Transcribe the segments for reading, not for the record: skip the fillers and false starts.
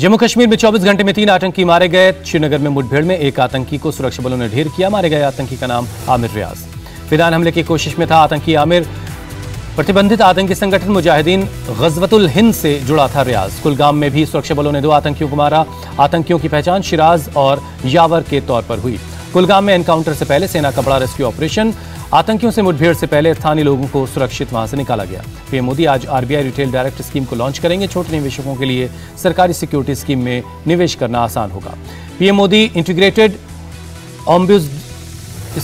जम्मू कश्मीर में 24 घंटे में 3 आतंकी मारे गए। श्रीनगर में मुठभेड़ में एक आतंकी को सुरक्षा बलों ने ढेर किया। मारे गए आतंकी का नाम आमिर रियाज। फिदान हमले की कोशिश में था आतंकी आमिर। प्रतिबंधित आतंकी संगठन मुजाहिदीन गज़वतुल हिंद से जुड़ा था रियाज। कुलगाम में भी सुरक्षा बलों ने 2 आतंकियों को मारा। आतंकियों की पहचान शिराज और यावर के तौर पर हुई। कुलगाम में एनकाउंटर से पहले सेना का बड़ा रेस्क्यू ऑपरेशन। आतंकियों से मुठभेड़ से पहले स्थानीय लोगों को सुरक्षित वहां से निकाला गया। पीएम मोदी आज आरबीआई रिटेल डायरेक्ट स्कीम को लॉन्च करेंगे। छोटे निवेशकों के लिए सरकारी सिक्योरिटी स्कीम में निवेश करना आसान होगा। पीएम मोदी इंटीग्रेटेड ओम्बुड्स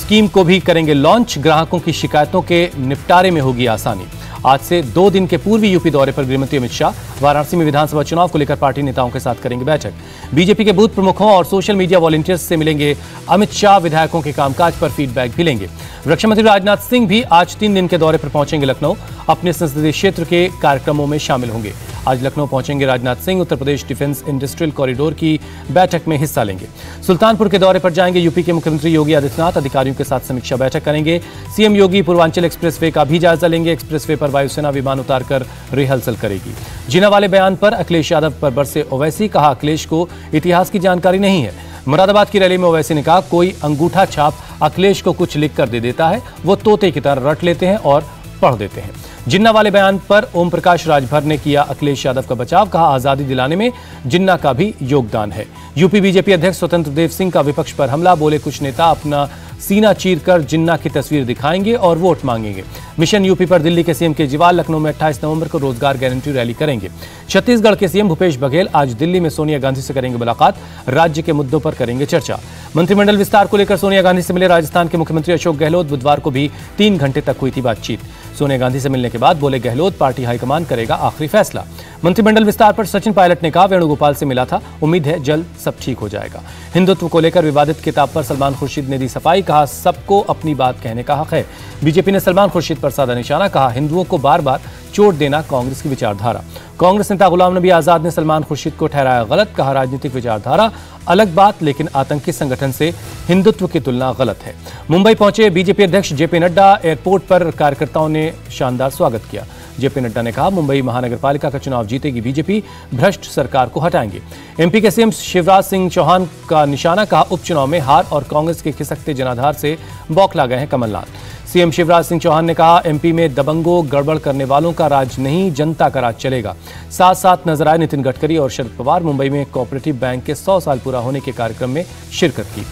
स्कीम को भी करेंगे लॉन्च। ग्राहकों की शिकायतों के निपटारे में होगी आसानी। आज से 2 दिन के पूर्वी यूपी दौरे पर गृहमंत्री अमित शाह। वाराणसी में विधानसभा चुनाव को लेकर पार्टी नेताओं के साथ करेंगे बैठक। बीजेपी के बूथ प्रमुखों और सोशल मीडिया वॉलंटियर्स से मिलेंगे अमित शाह। विधायकों के कामकाज पर फीडबैक भी लेंगे। रक्षा मंत्री राजनाथ सिंह भी आज 3 दिन के दौरे पर पहुंचेंगे लखनऊ। अपने संसदीय क्षेत्र के कार्यक्रमों में शामिल होंगे। आज लखनऊ पहुंचेंगे Rajnath Singh. Uttar Pradesh defence industrial corridor की बैठक में हिस्सा लेंगे। सुल्तानपुर के दौरे पर जाएंगे यूपी के मुख्यमंत्री योगी आदित्यनाथ। अधिकारियों के साथ समीक्षा बैठक करेंगे। सीएम योगी पूर्वांचल एक्सप्रेसवे का भी जायजा लेंगे। एक्सप्रेसवे पर वायुसेना विमान उतारकर रिहर्सल करेगी। जिना वाले बयान पर अखिलेश यादव पर बरसे ओवैसी। कहा अखिलेश को इतिहास की जानकारी नहीं है। मुरादाबाद की रैली में ओवैसी ने कहा कोई अंगूठा छाप अखिलेश को कुछ लिख कर दे देता है, वो तोते की तरह रट लेते हैं और पढ़ देते हैं। जिन्ना वाले बयान पर ओम प्रकाश राजभर ने किया अखिलेश यादव का बचाव। कहा आजादी दिलाने में जिन्ना का भी योगदान है। यूपी बीजेपी अध्यक्ष स्वतंत्र देव सिंह का विपक्ष पर हमला। बोले कुछ नेता अपना सीना चीरकर जिन्ना की तस्वीर दिखाएंगे और वोट मांगेंगे। मिशन यूपी पर दिल्ली के सीएम केजरीवाल लखनऊ में 28 नवंबर को रोजगार गारंटी रैली करेंगे। छत्तीसगढ़ के सीएम भूपेश बघेल आज दिल्ली में सोनिया गांधी से करेंगे मुलाकात। राज्य के मुद्दों पर करेंगे चर्चा। मंत्रिमंडल विस्तार को लेकर सोनिया गांधी से मिले राजस्थान के मुख्यमंत्री अशोक गहलोत। बुधवार को भी 3 घंटे तक हुई थी बातचीत। सोनिया गांधी से मिलने के बाद बोले गहलोत, पार्टी हाईकमान करेगा आखिरी फैसला। मंत्रिमंडल विस्तार पर सचिन पायलट ने कहा वेणुगोपाल से मिला था, उम्मीद है जल्द सब ठीक हो जाएगा। हिंदुत्व को लेकर विवादित किताब पर सलमान खुर्शीद ने दी सफाई। कहा सबको अपनी बात कहने का हक है। बीजेपी ने सलमान खुर्शीद पर साधा निशाना। कहा हिंदुओं को बार बार चोट देना कांग्रेस की विचारधारा। कांग्रेस नेता गुलाम नबी आजाद ने सलमान खुर्शीद को ठहराया गलत। कहा राजनीतिक विचारधारा अलग बात, लेकिन आतंकी संगठन से हिंदुत्व की तुलना गलत है। मुंबई पहुंचे बीजेपी अध्यक्ष जेपी नड्डा। एयरपोर्ट पर कार्यकर्ताओं ने शानदार स्वागत किया। जेपी नड्डा ने कहा मुंबई महानगरपालिका का चुनाव जीतेगी बीजेपी, भ्रष्ट सरकार को हटाएंगे। एमपी के सीएम शिवराज सिंह चौहान का निशाना। कहा उपचुनाव में हार और कांग्रेस के खिसकते जनाधार से बौखला गए हैं कमलनाथ। सीएम शिवराज सिंह चौहान ने कहा एमपी में दबंगों, गड़बड़ करने वालों का राज नहीं, जनता का राज चलेगा। साथ साथ नजर आए नितिन गडकरी और शरद पवार। मुंबई में कोऑपरेटिव बैंक के 100 साल पूरा होने के कार्यक्रम में शिरकत की।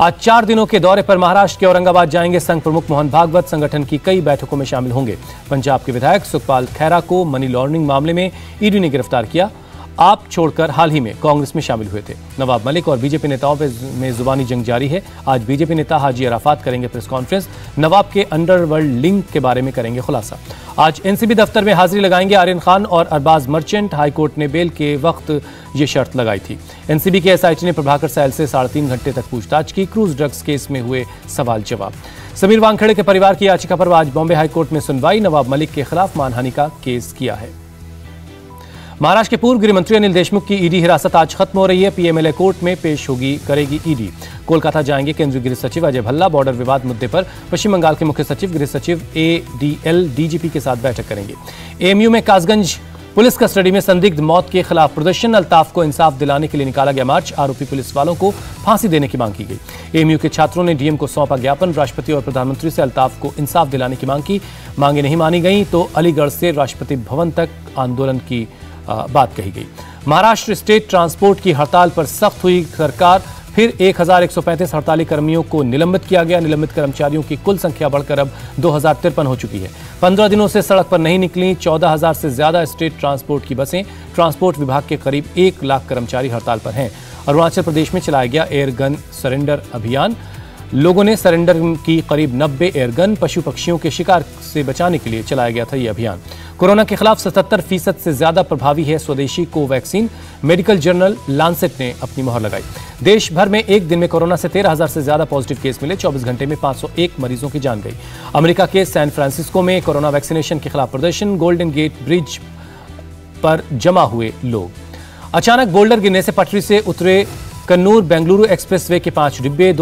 आज 4 दिनों के दौरे पर महाराष्ट्र के औरंगाबाद जाएंगे संघ प्रमुख मोहन भागवत। संगठन की कई बैठकों में शामिल होंगे। पंजाब के विधायक सुखपाल खैरा को मनी लॉन्ड्रिंग मामले में ईडी ने गिरफ्तार किया। आप छोड़कर हाल ही में कांग्रेस में शामिल हुए थे। नवाब मलिक और बीजेपी नेताओं में जुबानी जंग जारी है। आज बीजेपी नेता हाजी अराफात करेंगे प्रेस कॉन्फ्रेंस। नवाब के अंडरवर्ल्ड लिंक के बारे में करेंगे खुलासा। आज एनसीबी दफ्तर में हाजिरी लगाएंगे आर्यन खान और अरबाज मर्चेंट। हाईकोर्ट ने बेल के वक्त ये शर्त लगाई थी। एनसीबी के एसआईटी ने प्रभाकर सैल से 3.5 घंटे तक पूछताछ की। क्रूज ड्रग्स केस में हुए सवाल जवाब। समीर वानखेड़े के परिवार की याचिका पर आज बॉम्बे हाईकोर्ट में सुनवाई। नवाब मलिक के खिलाफ मानहानि का केस किया है। महाराष्ट्र के पूर्व गृह मंत्री अनिल देशमुख की ईडी हिरासत आज खत्म हो रही है। पीएमएलए कोर्ट में पेश होगी करेगी ईडी। कोलकाता जाएंगे केंद्रीय गृह सचिव अजय भल्ला। बॉर्डर विवाद मुद्दे पर पश्चिम बंगाल के मुख्य सचिव, गृह सचिव एडीएल डीजीपी के साथ बैठक करेंगे। एएमयू में कासगंज पुलिस कस्टडी में संदिग्ध मौत के खिलाफ प्रदर्शन। अल्ताफ को इंसाफ दिलाने के लिए निकाला गया मार्च। आरोपी पुलिस वालों को फांसी देने की मांग की गई। एएमयू के छात्रों ने डीएम को सौंपा ज्ञापन। राष्ट्रपति और प्रधानमंत्री से अल्ताफ को इंसाफ दिलाने की मांग की। मांगे नहीं मानी गई तो अलीगढ़ से राष्ट्रपति भवन तक आंदोलन की बात कही गई। महाराष्ट्र स्टेट ट्रांसपोर्ट की हड़ताल पर सख्त हुई सरकार। फिर 1135 हड़ताली कर्मियों को निलंबित किया गया। निलंबित कर्मचारियों की कुल संख्या बढ़कर अब 2053 हो चुकी है। 15 दिनों से सड़क पर नहीं निकली 14,000 से ज्यादा स्टेट ट्रांसपोर्ट की बसें। ट्रांसपोर्ट विभाग के करीब 1 लाख कर्मचारी हड़ताल पर हैं। अरुणाचल प्रदेश में चलाया गया एयर गन सरेंडर अभियान। लोगों ने सरेंडर की करीब 90 एयरगन पशु पक्षियों के शिकार से बचाने के लिए चलाया गया था यह अभियान। कोरोना के खिलाफ 77% से ज्यादा प्रभावी है स्वदेशी कोवैक्सीन। मेडिकल जर्नल लांसेट ने अपनी मोहर लगाई। देश भर में एक दिन में कोरोना से 13,000 से ज्यादा पॉजिटिव केस मिले। 24 घंटे में 501 मरीजों की जान गई। अमेरिका के सैन फ्रांसिस्को में कोरोना वैक्सीनेशन के खिलाफ प्रदर्शन। गोल्डन गेट ब्रिज पर जमा हुए लोग। अचानक बोल्डर गिरने से पटरी से उतरे कन्नूर बेंगलुरु एक्सप्रेसवे के 5 डिब्बे।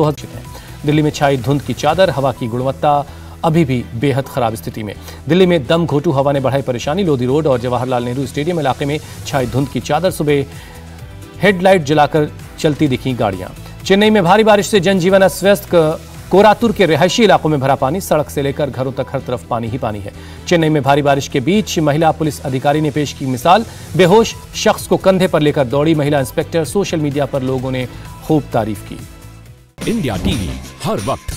दिल्ली में छाई धुंध की चादर। हवा की गुणवत्ता अभी भी बेहद खराब स्थिति में। दिल्ली में दम घोटू हवा ने बढ़ाई परेशानी। लोधी रोड और जवाहरलाल नेहरू स्टेडियम इलाके में छाई धुंध की चादर। सुबह हेडलाइट जलाकर चलती दिखी गाड़ियां। चेन्नई में भारी बारिश से जनजीवन अस्त व्यस्त। कोरातुर के रिहायशी इलाकों में भरा पानी, सड़क से लेकर घरों तक हर तरफ पानी ही पानी है। चेन्नई में भारी बारिश के बीच महिला पुलिस अधिकारी ने पेश की मिसाल, बेहोश शख्स को कंधे पर लेकर दौड़ी महिला इंस्पेक्टर। सोशल मीडिया पर लोगों ने खूब तारीफ की। इंडिया टीवी हर वक्त